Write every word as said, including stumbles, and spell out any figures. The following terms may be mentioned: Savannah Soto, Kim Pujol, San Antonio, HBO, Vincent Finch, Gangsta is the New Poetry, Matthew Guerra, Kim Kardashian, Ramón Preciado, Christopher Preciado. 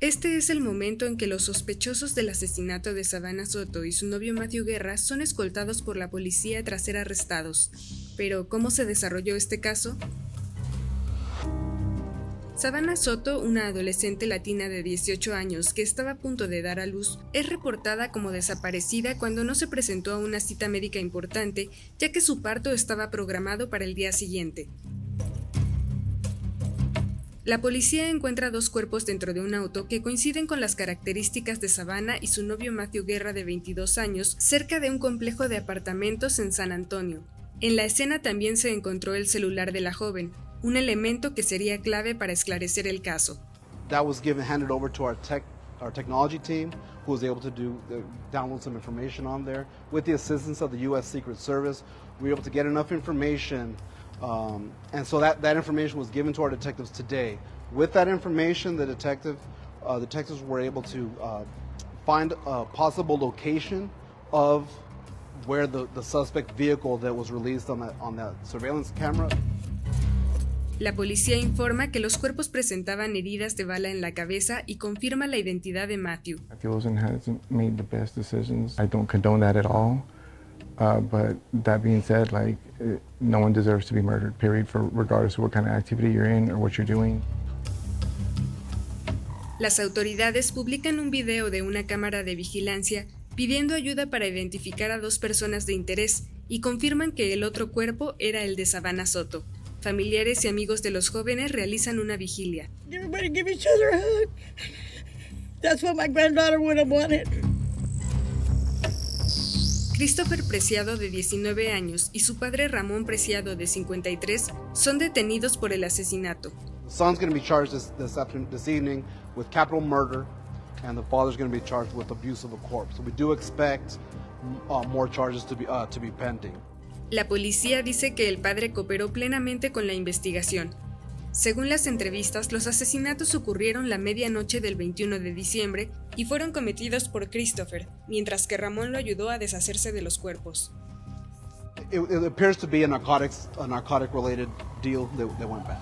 Este es el momento en que los sospechosos del asesinato de Savannah Soto y su novio Matthew Guerra son escoltados por la policía tras ser arrestados. Pero, ¿cómo se desarrolló este caso? Savannah Soto, una adolescente latina de dieciocho años que estaba a punto de dar a luz, es reportada como desaparecida cuando no se presentó a una cita médica importante, ya que su parto estaba programado para el día siguiente. La policía encuentra dos cuerpos dentro de un auto que coinciden con las características de Savannah y su novio Matthew Guerra de veintidós años cerca de un complejo de apartamentos en San Antonio. En la escena también se encontró el celular de la joven, un elemento que sería clave para esclarecer el caso. That was given handed over to our tech our technology team who was able to do uh, download some information on there with the assistance of the U S Secret Service. We were able to get enough information. Um, and so that, that information was given to our detectives today. With that information, the detective, uh, detectives were able to uh, find a possible location of where the, the suspect vehicle that was released on that, on that surveillance camera. La policía informa que los cuerpos presentaban heridas de bala en la cabeza y confirma la identidad de Matthew. Gilson hasn't made the best decisions. I don't condone that at all. Uh, but that being said, like, it, no one deserves to be murdered, period, for regardless of what kind of activity you're in or what you're doing. Las autoridades publican un video de una cámara de vigilancia pidiendo ayuda para identificar a dos personas de interés y confirman que el otro cuerpo era el de Savannah Soto. Familiares y amigos de los jóvenes realizan una vigilia. Everybody give each other a hug. That's what my granddaughter would have wanted. Christopher Preciado, de diecinueve años, y su padre Ramón Preciado, de cincuenta y tres, son detenidos por el asesinato. The son's going to be charged this, this, afternoon, this evening with capital murder, and the father's going to be charged with abuse of a corpse. So we do expect uh, more charges to be uh, to be pending. La policía dice que el padre cooperó plenamente con la investigación. Según las entrevistas, los asesinatos ocurrieron la medianoche del veintiuno de diciembre y fueron cometidos por Christopher, mientras que Ramón lo ayudó a deshacerse de los cuerpos. It, it appears to be a narcotics, a narcotic related deal that, that went back.